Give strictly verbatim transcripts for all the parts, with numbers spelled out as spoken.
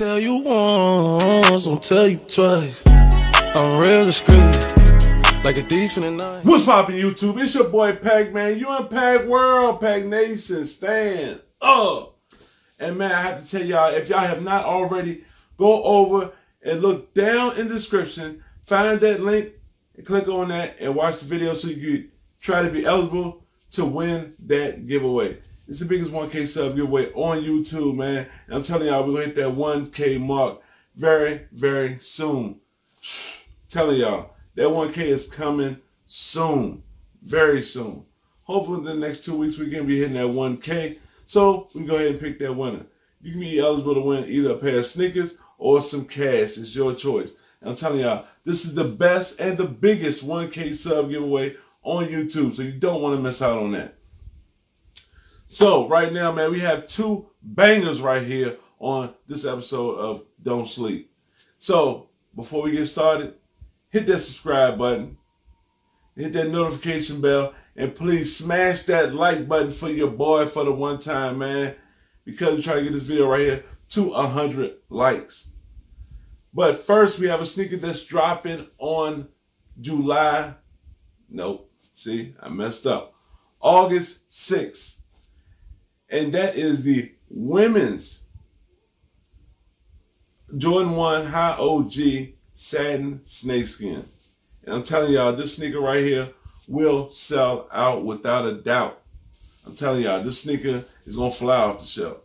tell you once, I'll tell you twice. I'm real discreet. Like a thief in the night. What's poppin', YouTube? It's your boy Pac-Man. You in Pac World, Pac-Nation. Stand up. And man, I have to tell y'all, if y'all have not already, go over and look down in the description, find that link, and click on that, and watch the video so you can try to be eligible to win that giveaway. It's the biggest one K sub giveaway on YouTube, man. And I'm telling y'all, we're gonna hit that one K mark very, very soon. Telling y'all. That one K is coming soon, very soon. Hopefully in the next two weeks we're going to be hitting that one K. So we can go ahead and pick that winner. You can be eligible to win either a pair of sneakers or some cash. It's your choice. And I'm telling y'all, this is the best and the biggest one K sub giveaway on YouTube. So you don't want to miss out on that. So right now, man, we have two bangers right here on this episode of Don't Sleep. So before we get started, hit that subscribe button, hit that notification bell, and please smash that like button for your boy for the one time, man, because we're trying to get this video right here to one hundred likes. But first, we have a sneaker that's dropping on July, nope, see, I messed up, August sixth, and that is the women's Jordan one High O G Satin Snake Skin. And I'm telling y'all, this sneaker right here will sell out without a doubt. I'm telling y'all, this sneaker is going to fly off the shelf.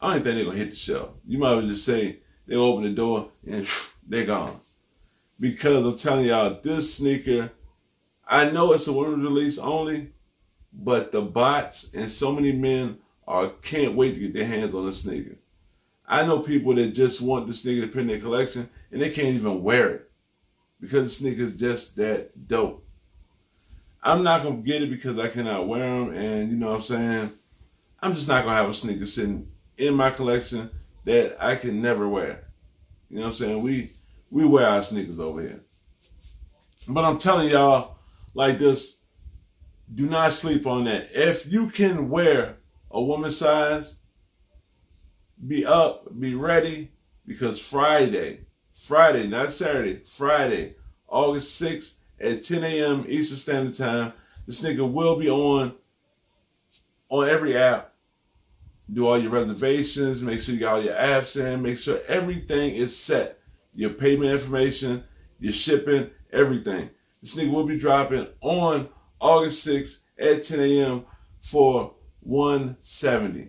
I don't think they're going to hit the shelf. You might as well just say they open the door and they're gone. Because I'm telling y'all, this sneaker, I know it's a women's release only, but the bots and so many men are can't wait to get their hands on this sneaker. I know people that just want the sneaker to put in their collection and they can't even wear it because the sneaker is just that dope. I'm not going to get it because I cannot wear them, and you know what I'm saying? I'm just not going to have a sneaker sitting in my collection that I can never wear. You know what I'm saying? We, we wear our sneakers over here. But I'm telling y'all like this, do not sleep on that. If you can wear a woman's size, be up, be ready, because Friday, Friday, not Saturday, Friday, August sixth at ten A M Eastern Standard Time, the sneaker will be on on every app. Do all your reservations, make sure you got all your apps in, make sure everything is set. Your payment information, your shipping, everything. The sneaker will be dropping on August sixth at ten A M for one seventy.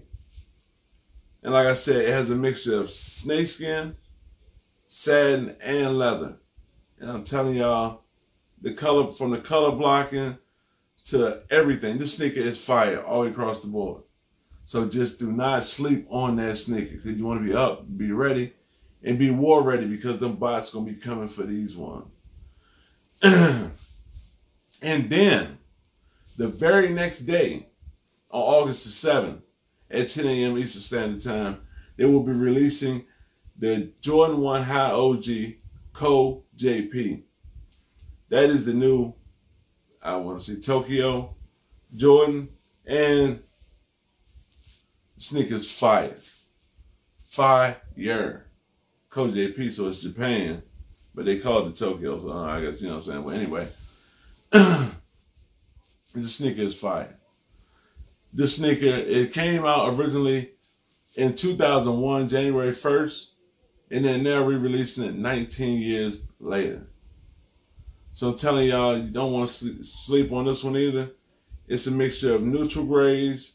And like I said, it has a mixture of snake skin, satin, and leather. And I'm telling y'all, the color, from the color blocking to everything, this sneaker is fire all across the board. So just do not sleep on that sneaker, because you want to be up, be ready, and be war ready, because them bots going to be coming for these ones. And then, the very next day, on August the seventh, at ten A M Eastern Standard Time, they will be releasing the Jordan one High O G CoJP. That is the new, I want to say, Tokyo Jordan, and sneakers fire. Fire. CoJP, so it's Japan, but they call it the Tokyo, so I guess, you know what I'm saying? Well, anyway, the sneaker is fire. This sneaker, it came out originally in two thousand one, January first, and then they're re-releasing it nineteen years later. So I'm telling y'all, you don't want to sleep on this one either. It's a mixture of neutral grays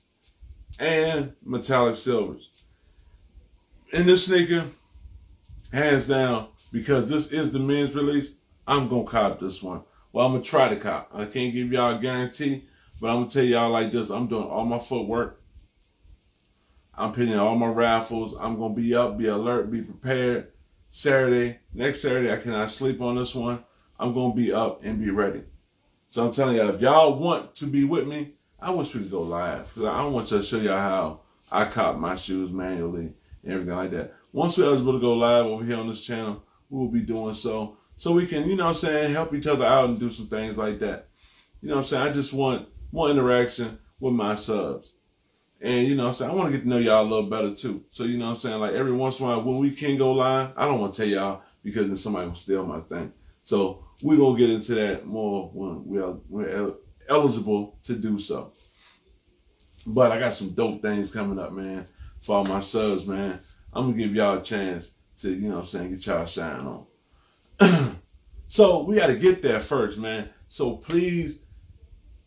and metallic silvers. And this sneaker, hands down, because this is the men's release, I'm going to cop this one. Well, I'm going to try to cop. I can't give y'all a guarantee. But I'm going to tell y'all like this. I'm doing all my footwork. I'm pinning all my raffles. I'm going to be up, be alert, be prepared. Saturday, next Saturday, I cannot sleep on this one. I'm going to be up and be ready. So I'm telling y'all, if y'all want to be with me, I wish we could go live. Because I want y'all to show y'all how I cop my shoes manually and everything like that. Once we're able to go live over here on this channel, we will be doing so. So we can, you know what I'm saying, help each other out and do some things like that. You know what I'm saying? I just want more interaction with my subs. And, you know what I'm saying, I want to get to know y'all a little better, too. So, you know what I'm saying, like, every once in a while, when we can go live, I don't want to tell y'all because then somebody will steal my thing. So, we're going to get into that more when we are, we're el eligible to do so. But I got some dope things coming up, man, for all my subs, man. I'm going to give y'all a chance to, you know what I'm saying, get y'all shine on. So, we got to get there first, man. So, please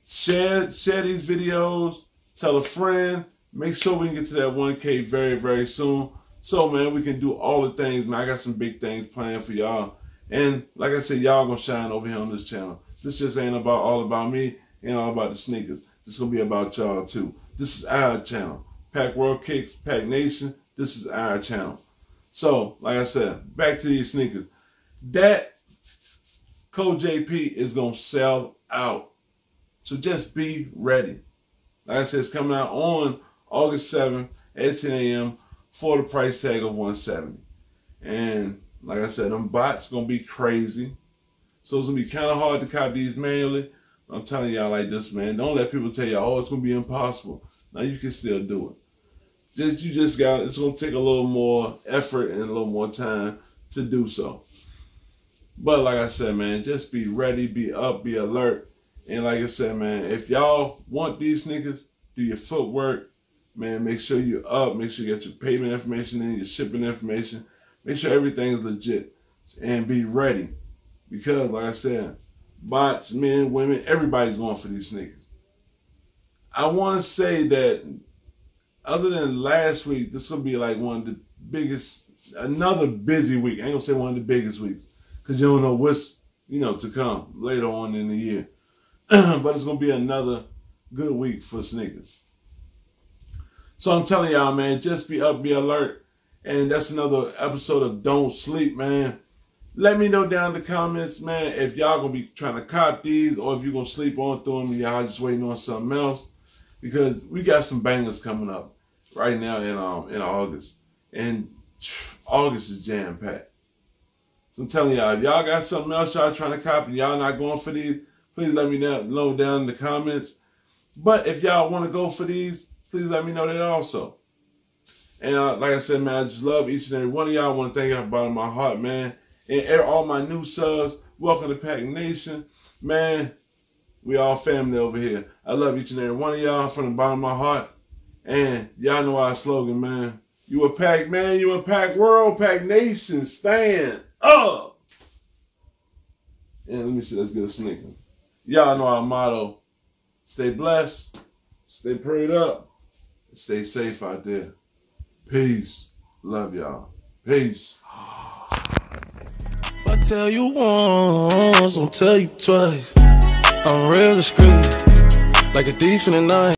share, share these videos. Tell a friend. Make sure we can get to that one K very, very soon. So, man, we can do all the things. Man, I got some big things planned for y'all. And like I said, y'all gonna shine over here on this channel. This just ain't about all about me and all about the sneakers. This gonna be about y'all too. This is our channel. Pac World Kicks, Pac-Nation. This is our channel. So, like I said, back to these sneakers. That CoJP is gonna sell out. So just be ready. Like I said, it's coming out on August seventh at ten A M for the price tag of one seventy. And like I said, them bots gonna be crazy. So it's gonna be kind of hard to cop these manually. I'm telling y'all like this, man. Don't let people tell y'all, oh, it's gonna be impossible. Now you can still do it. Just you just got it's gonna take a little more effort and a little more time to do so. But like I said, man, just be ready, be up, be alert. And like I said, man, if y'all want these sneakers, do your footwork, man. Make sure you're up. Make sure you get your payment information in, your shipping information. Make sure everything is legit. And be ready. Because, like I said, bots, men, women, everybody's going for these sneakers. I want to say that other than last week, this will be like one of the biggest, another busy week. I ain't going to say one of the biggest weeks. Because you don't know what's, you know, to come later on in the year. But it's going to be another good week for sneakers. So I'm telling y'all, man, just be up, be alert. And that's another episode of Don't Sleep, man. Let me know down in the comments, man, if y'all going to be trying to cop these or if you're going to sleep on through them and y'all just waiting on something else. Because we got some bangers coming up right now in, um, in August. And August is jam-packed. So I'm telling y'all, if y'all got something else y'all trying to cop and y'all not going for these, please let me know down in the comments. But if y'all want to go for these, please let me know that also. And uh, like I said, man, I just love each and every one of y'all. I want to thank y'all from the bottom of my heart, man. And all my new subs, welcome to Pac-Nation. Man, we all family over here. I love each and every one of y'all from the bottom of my heart. And y'all know our slogan, man. You a Pac-Man, you a Pac-World, Pac-Nation, stand up. And let me see, let's get a sneaker. Y'all know our motto, stay blessed, stay prayed up, stay safe out there. Peace. Love y'all. Peace. I tell you once, I'll tell you twice. I'm real discreet, like a thief in the night.